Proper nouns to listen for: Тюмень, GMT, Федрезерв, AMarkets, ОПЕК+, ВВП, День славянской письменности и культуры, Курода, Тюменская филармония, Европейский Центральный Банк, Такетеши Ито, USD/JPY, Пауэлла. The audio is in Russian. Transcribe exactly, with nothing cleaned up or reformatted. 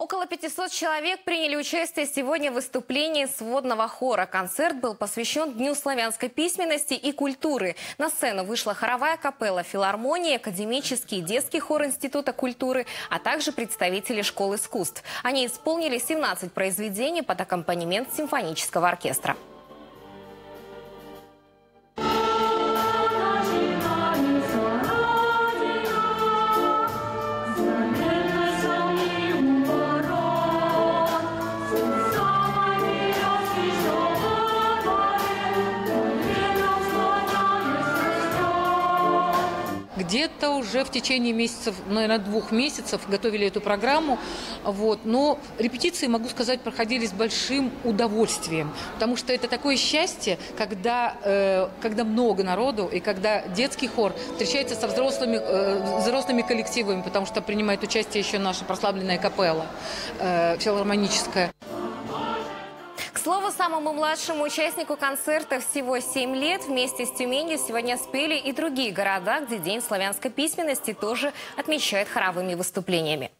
Около пятисот человек приняли участие сегодня в выступлении сводного хора. Концерт был посвящен Дню славянской письменности и культуры. На сцену вышла хоровая капелла филармонии, академический и детский хор Института культуры, а также представители школ искусств. Они исполнили семнадцать произведений под аккомпанемент симфонического оркестра. Где-то уже в течение месяцев, наверное, двух месяцев готовили эту программу. Вот. Но репетиции, могу сказать, проходили с большим удовольствием. Потому что это такое счастье, когда, э, когда много народу и когда детский хор встречается со взрослыми, э, взрослыми коллективами, потому что принимает участие еще наша прославленная капелла э, филармоническая. К слову, самому младшему участнику концерта всего семь лет. Вместе с Тюменью сегодня спели и другие города, где День славянской письменности тоже отмечают хоровыми выступлениями.